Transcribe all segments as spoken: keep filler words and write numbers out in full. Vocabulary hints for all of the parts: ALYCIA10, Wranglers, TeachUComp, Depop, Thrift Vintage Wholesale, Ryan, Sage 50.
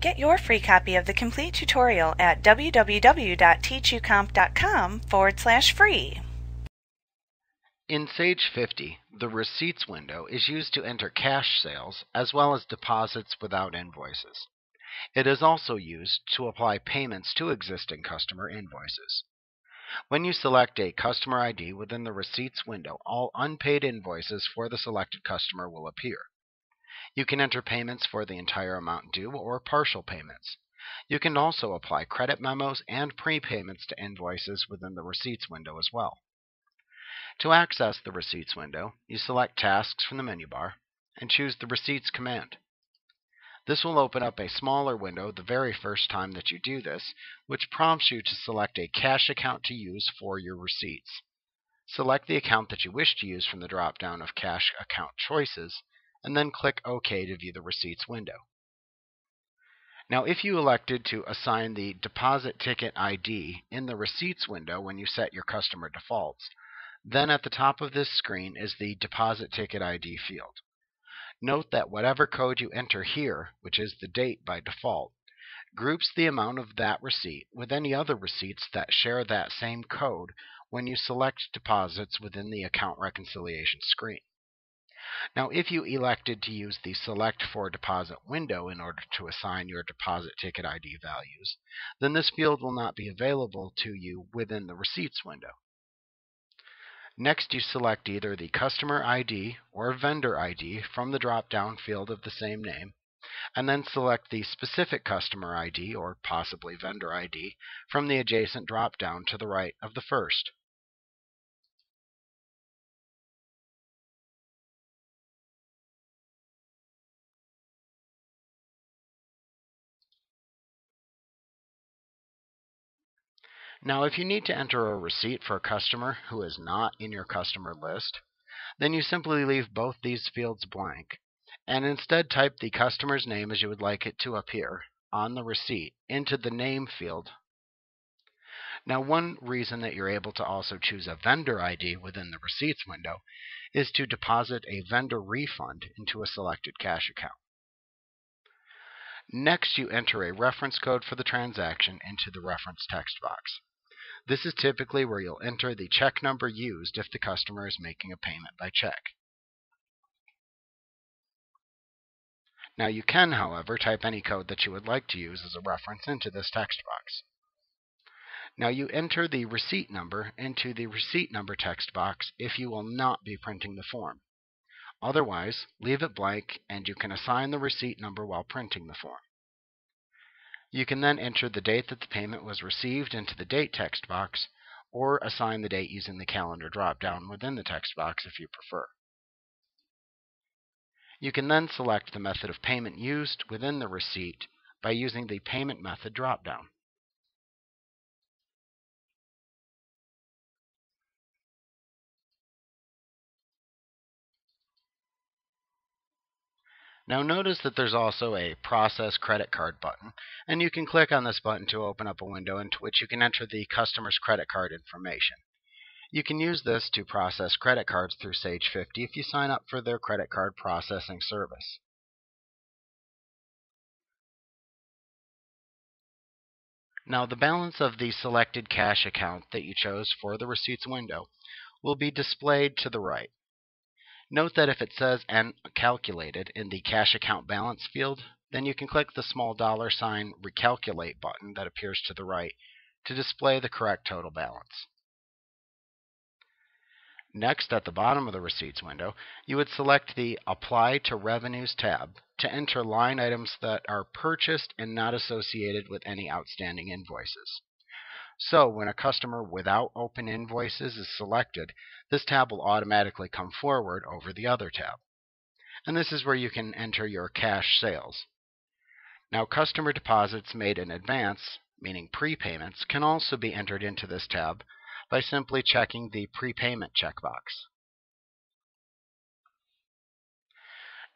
Get your free copy of the complete tutorial at w w w dot teach u comp dot com forward slash free. In Sage fifty, the Receipts window is used to enter cash sales as well as deposits without invoices. It is also used to apply payments to existing customer invoices. When you select a customer I D within the Receipts window, all unpaid invoices for the selected customer will appear. You can enter payments for the entire amount due or partial payments. You can also apply credit memos and prepayments to invoices within the Receipts window as well. To access the Receipts window, you select Tasks from the menu bar and choose the Receipts command. This will open up a smaller window the very first time that you do this, which prompts you to select a cash account to use for your receipts. Select the account that you wish to use from the drop-down of Cash Account Choices, and then click OK to view the Receipts window. Now, if you elected to assign the Deposit Ticket I D in the Receipts window when you set your customer defaults, then at the top of this screen is the Deposit Ticket I D field. Note that whatever code you enter here, which is the date by default, groups the amount of that receipt with any other receipts that share that same code when you select deposits within the account reconciliation screen. Now, if you elected to use the Select for Deposit window in order to assign your Deposit Ticket I D values, then this field will not be available to you within the Receipts window. Next, you select either the Customer I D or Vendor I D from the drop-down field of the same name, and then select the specific Customer I D or possibly Vendor I D from the adjacent drop-down to the right of the first. Now, if you need to enter a receipt for a customer who is not in your customer list, then you simply leave both these fields blank and instead type the customer's name as you would like it to appear on the receipt into the name field. Now, one reason that you're able to also choose a vendor I D within the Receipts window is to deposit a vendor refund into a selected cash account. Next, you enter a reference code for the transaction into the reference text box. This is typically where you'll enter the check number used if the customer is making a payment by check. Now, you can, however, type any code that you would like to use as a reference into this text box. Now, you enter the receipt number into the receipt number text box if you will not be printing the form. Otherwise, leave it blank and you can assign the receipt number while printing the form. You can then enter the date that the payment was received into the Date text box, or assign the date using the Calendar drop-down within the text box if you prefer. You can then select the method of payment used within the receipt by using the Payment Method drop-down. Now, notice that there's also a Process Credit Card button, and you can click on this button to open up a window into which you can enter the customer's credit card information. You can use this to process credit cards through Sage fifty if you sign up for their credit card processing service. Now, the balance of the selected cash account that you chose for the Receipts window will be displayed to the right. Note that if it says "and calculated" in the Cash Account Balance field, then you can click the small dollar sign Recalculate button that appears to the right to display the correct total balance. Next, at the bottom of the Receipts window, you would select the Apply to Revenues tab to enter line items that are purchased and not associated with any outstanding invoices. So, when a customer without open invoices is selected, this tab will automatically come forward over the other tab. And this is where you can enter your cash sales. Now, customer deposits made in advance, meaning prepayments, can also be entered into this tab by simply checking the Prepayment checkbox.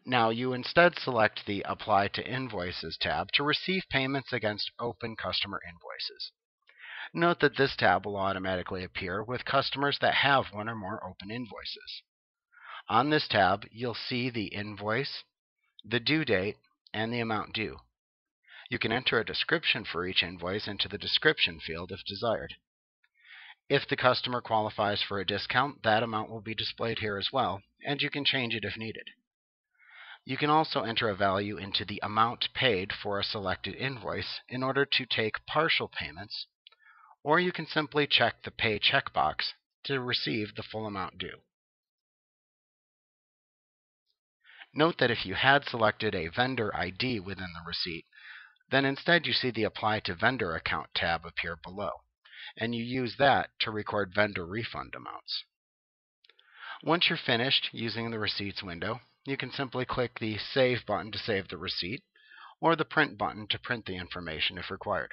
Now, you instead select the Apply to Invoices tab to receive payments against open customer invoices. Note that this tab will automatically appear with customers that have one or more open invoices. On this tab, you'll see the invoice, the due date, and the amount due. You can enter a description for each invoice into the description field if desired. If the customer qualifies for a discount, that amount will be displayed here as well, and you can change it if needed. You can also enter a value into the amount paid for a selected invoice in order to take partial payments, or you can simply check the Pay checkbox to receive the full amount due. Note that if you had selected a vendor I D within the receipt, then instead you see the Apply to Vendor Account tab appear below, and you use that to record vendor refund amounts. Once you're finished using the Receipts window, you can simply click the Save button to save the receipt, or the Print button to print the information if required.